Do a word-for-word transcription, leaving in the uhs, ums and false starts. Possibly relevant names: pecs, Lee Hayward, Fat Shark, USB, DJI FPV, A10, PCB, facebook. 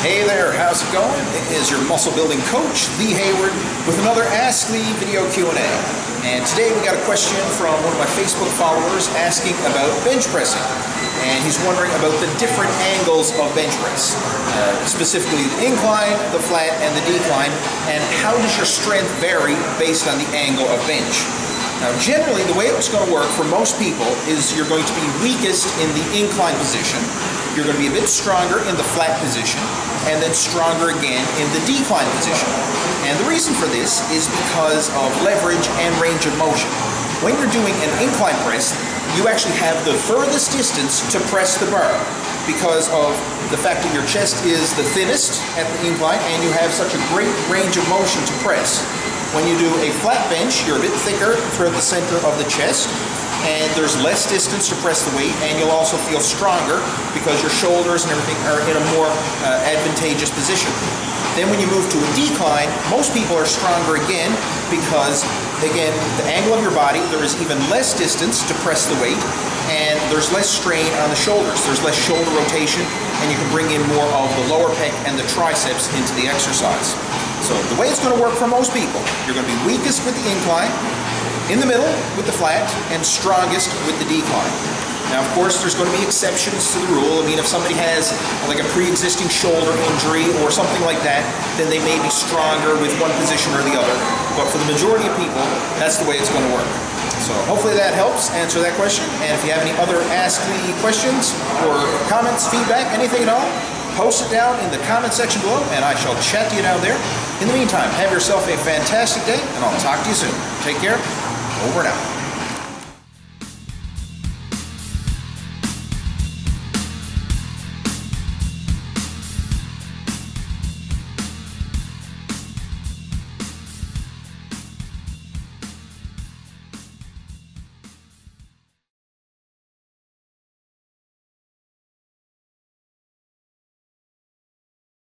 Hey there, how's it going? It is your muscle building coach, Lee Hayward, with another Ask Lee video Q and A. And today we got a question from one of my Facebook followers asking about bench pressing. And he's wondering about the different angles of bench press, uh, specifically the incline, the flat, and the decline, and how does your strength vary based on the angle of bench? Now, generally, the way it's going to work for most people is you're going to be weakest in the incline position, you're going to be a bit stronger in the flat position, and then stronger again in the decline position. And the reason for this is because of leverage and range of motion. When you're doing an incline press, you actually have the furthest distance to press the bar because of the fact that your chest is the thinnest at the incline and you have such a great range of motion to press. When you do a flat bench, you're a bit thicker throughout the center of the chest, and there's less distance to press the weight, and you'll also feel stronger because your shoulders and everything are in a more uh, advantageous position. Then when you move to a decline, most people are stronger again because, again, the angle of your body, there is even less distance to press the weight, and there's less strain on the shoulders. There's less shoulder rotation, and you can bring in more of the lower pec and the triceps into the exercise. So the way it's going to work for most people, you're going to be weakest with the incline, in the middle with the flat, and strongest with the decline. Now, of course, there's going to be exceptions to the rule. I mean, if somebody has like a pre-existing shoulder injury or something like that, then they may be stronger with one position or the other. But for the majority of people, that's the way it's going to work. So hopefully that helps answer that question. And if you have any other Ask Lee questions or comments, feedback, anything at all, post it down in the comment section below, and I shall chat to you down there. In the meantime, have yourself a fantastic day, and I'll talk to you soon. Take care. Over and out.